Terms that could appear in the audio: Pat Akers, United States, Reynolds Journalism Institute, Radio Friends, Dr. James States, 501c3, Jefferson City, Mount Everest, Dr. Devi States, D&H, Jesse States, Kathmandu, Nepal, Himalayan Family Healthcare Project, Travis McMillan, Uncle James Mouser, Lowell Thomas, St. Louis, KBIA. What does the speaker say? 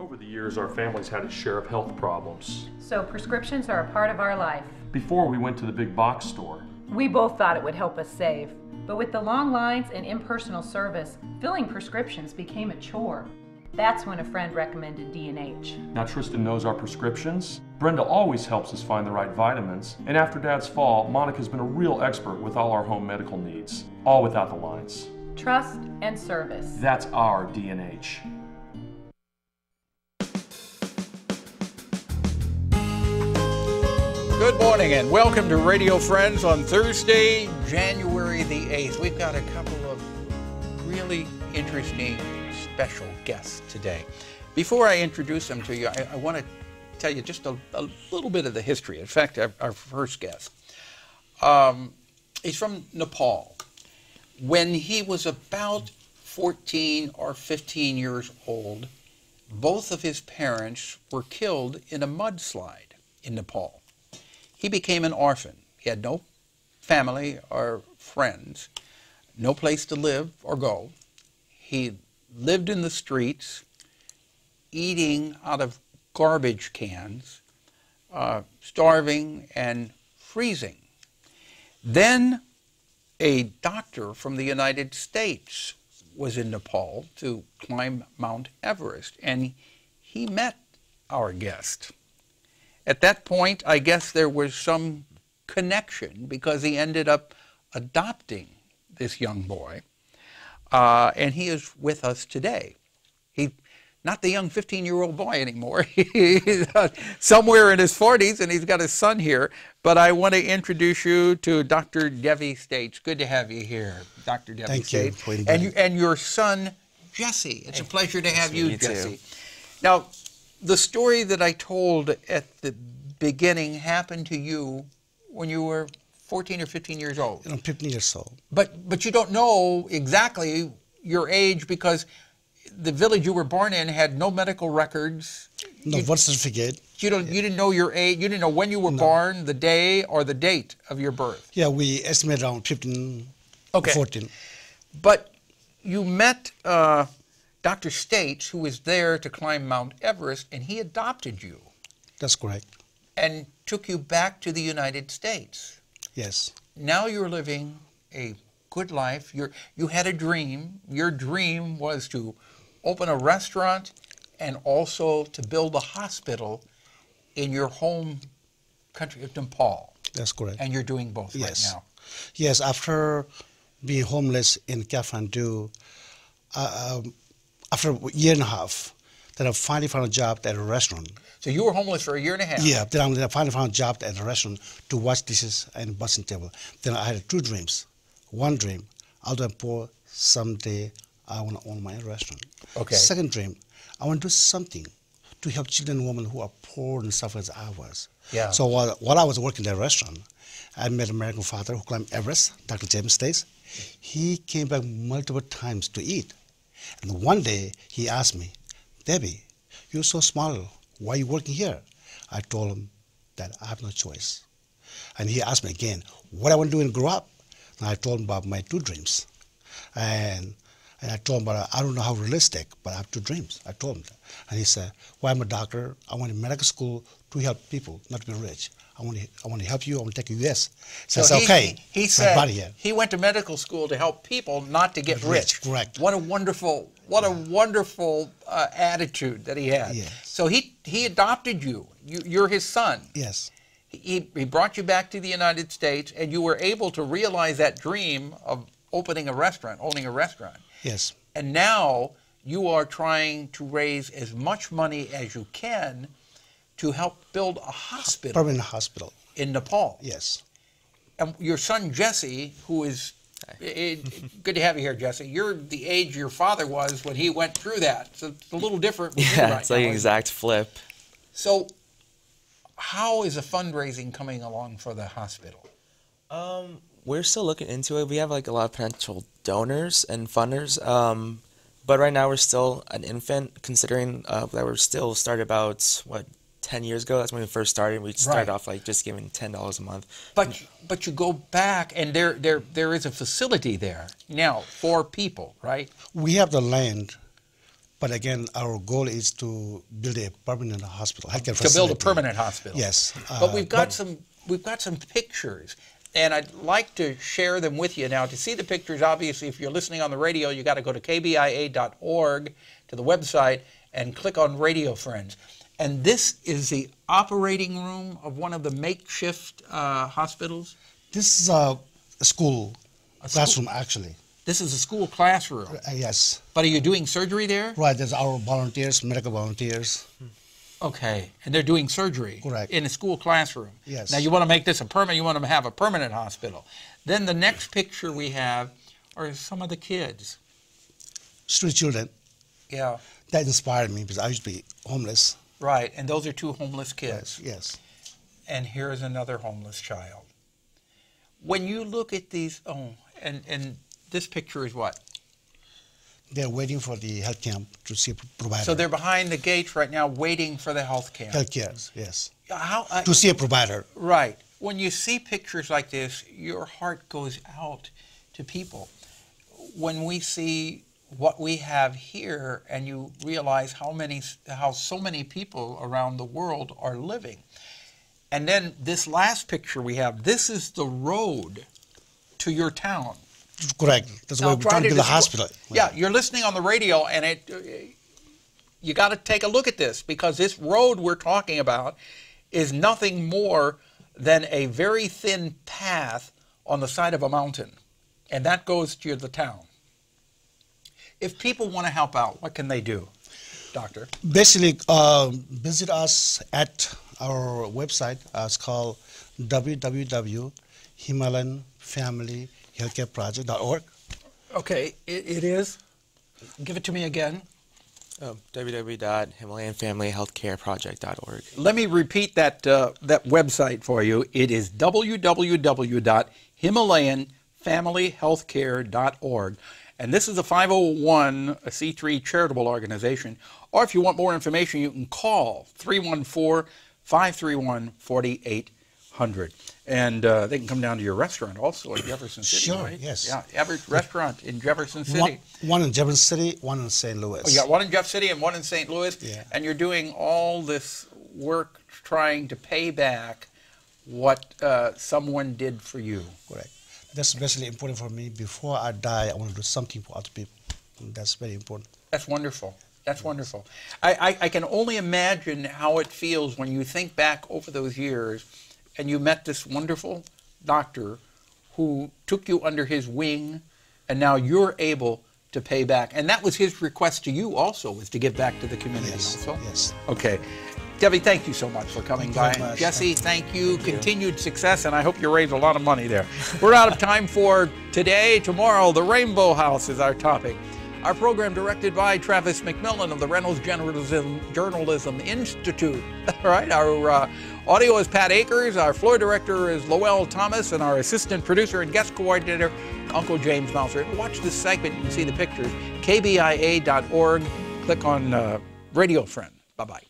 Over the years, our family's had its share of health problems. So prescriptions are a part of our life. Before we went to the big box store, we both thought it would help us save. But with the long lines and impersonal service, filling prescriptions became a chore. That's when a friend recommended D&H. Now Tristan knows our prescriptions. Brenda always helps us find the right vitamins. And after Dad's fall, Monica's been a real expert with all our home medical needs, all without the lines. Trust and service. That's our D&H. Good morning and welcome to Radio Friends on Thursday, January the 8th. We've got a couple of really interesting special guests today. Before I introduce them to you, I want to tell you just a little bit of the history. In fact, our first guest, he's from Nepal. When he was about 14 or 15 years old, both of his parents were killed in a mudslide in Nepal. He became an orphan. He had no family or friends, no place to live or go. He lived in the streets, eating out of garbage cans, starving and freezing. Then a doctor from the United States was in Nepal to climb Mount Everest, and he met our guest. At that point, I guess there was some connection because he ended up adopting this young boy. And he is with us today. He's not the young 15-year-old boy anymore. He's somewhere in his 40s, and he's got his son here. But I want to introduce you to Dr. Devi States. Good to have you here, Dr. Devi States. Thank you. And your son, Jesse. It's a pleasure to have you, Jesse. Now, the story that I told at the beginning happened to you when you were 14 or 15 years old. I'm 15 years old. But you don't know exactly your age because the village you were born in had no medical records. No birth certificate. You didn't know your age. You didn't know when you were born, the day or the date of your birth. Yeah, we estimate around 15, 14. But you met Dr. States, who was there to climb Mount Everest, and he adopted you. That's correct. And took you back to the United States. Yes. Now you're living a good life. You had a dream. Your dream was to open a restaurant and also to build a hospital in your home country of Nepal. That's correct. And you're doing both right now. Yes. After being homeless in Kathmandu, after a year and a half, then I finally found a job at a restaurant. So you were homeless for a year and a half? Yeah, then I finally found a job at a restaurant to wash dishes and busing table. Then I had two dreams. One dream, although I'm poor, someday I want to own my own restaurant. Okay. Second dream, I want to do something to help children and women who are poor and suffer as I was. Yeah. So while I was working at a restaurant, I met an American father who climbed Everest, Dr. James States. He came back multiple times to eat. And one day he asked me, "Debbie, you're so small. Why are you working here?" I told him that I have no choice. And he asked me again, what I want to do when I grow up. And I told him about my two dreams. And I told him about, I don't know how realistic, but I have two dreams. I told him that. And he said, "Well, I'm a doctor. I went to medical school to help people, not to be rich. I want to help you. I want to take you this." So I said, okay. He said he went to medical school to help people, not to get rich. Correct. What a wonderful attitude that he had. Yes. So he adopted you. You're his son. Yes. He brought you back to the United States, and you were able to realize that dream of opening a restaurant, owning a restaurant. Yes. And now you are trying to raise as much money as you can to help build a hospital. Permanent hospital. In Nepal. Yes. And your son, Jesse, who is... Good to have you here, Jesse. You're the age your father was when he went through that. So it's a little different. Yeah, it's like an exact flip. So how is the fundraising coming along for the hospital? We're still looking into it. We have like a lot of potential donors and funders. But right now we're still an infant, considering that we're still started about, 10 years ago. That's when we first started. We started off like just giving $10 a month. But you go back and there is a facility there now for people, right? We have the land But again, our goal is to build a permanent hospital. To build a permanent hospital. Yes. But we've got some pictures, and I'd like to share them with you now. To see the pictures, obviously, if you're listening on the radio, you got to go to kbia.org, to the website, and click on Radio Friends. And this is the operating room of one of the makeshift hospitals? This is a school classroom, actually. This is a school classroom. Yes. But are you doing surgery there? Right. There's our volunteers, medical volunteers. Okay. And they're doing surgery. Correct. In a school classroom. Yes. Now you want to make this a permanent. You want to have a permanent hospital. Then the next picture we have are some of the kids. Street children. Yeah. That inspired me because I used to be homeless. Right. And those are two homeless kids. Yes. Yes. And here is another homeless child. When you look at these, this picture is what? They're waiting for the health camp to see a provider. So they're behind the gates right now waiting for the health camp. Health care, yes. How, to see a provider. Right. When you see pictures like this, your heart goes out to people. When we see what we have here and you realize how so many people around the world are living. And then this last picture we have, this is the road to your town. Correct. That's why we're trying to get the hospital. Yeah, you're listening on the radio, and you got to take a look at this, because this road we're talking about is nothing more than a very thin path on the side of a mountain, and that goes to the town. If people want to help out, what can they do, Doctor? Basically, visit us at our website. It's called www.himalayanfamilyhealthcareproject.org. Okay, it is. Give it to me again. www.himalayanfamilyhealthcareproject.org. Let me repeat that that website for you. It is www.himalayanfamilyhealthcare.org. And this is a 501c3 charitable organization. Or if you want more information, you can call 314-531-4800. And they can come down to your restaurant also in Jefferson City, sure, right? Yes. Yeah, average restaurant in Jefferson City. One in Jefferson City, one in St. Louis. Oh, you got one in Jeff City and one in St. Louis. Yeah. And you're doing all this work trying to pay back what someone did for you. Correct. That's especially important for me. Before I die, I want to do something for other people. And that's very important. That's wonderful. That's wonderful. I can only imagine how it feels when you think back over those years and you met this wonderful doctor who took you under his wing, and now you're able to pay back. And that was his request to you also, was to give back to the community. Yes, also. Yes. Okay. Debbie, thank you so much for coming by. Jesse, thank you. Continued success, and I hope you raised a lot of money there. We're out of time for today. Tomorrow, the Rainbow House is our topic. Our program directed by Travis McMillan of the Reynolds Journalism Institute. All right, our audio is Pat Akers, our floor director is Lowell Thomas, and our assistant producer and guest coordinator, Uncle James Mouser. Watch this segment and see the pictures. kbia.org. Click on Radio Friend. Bye-bye.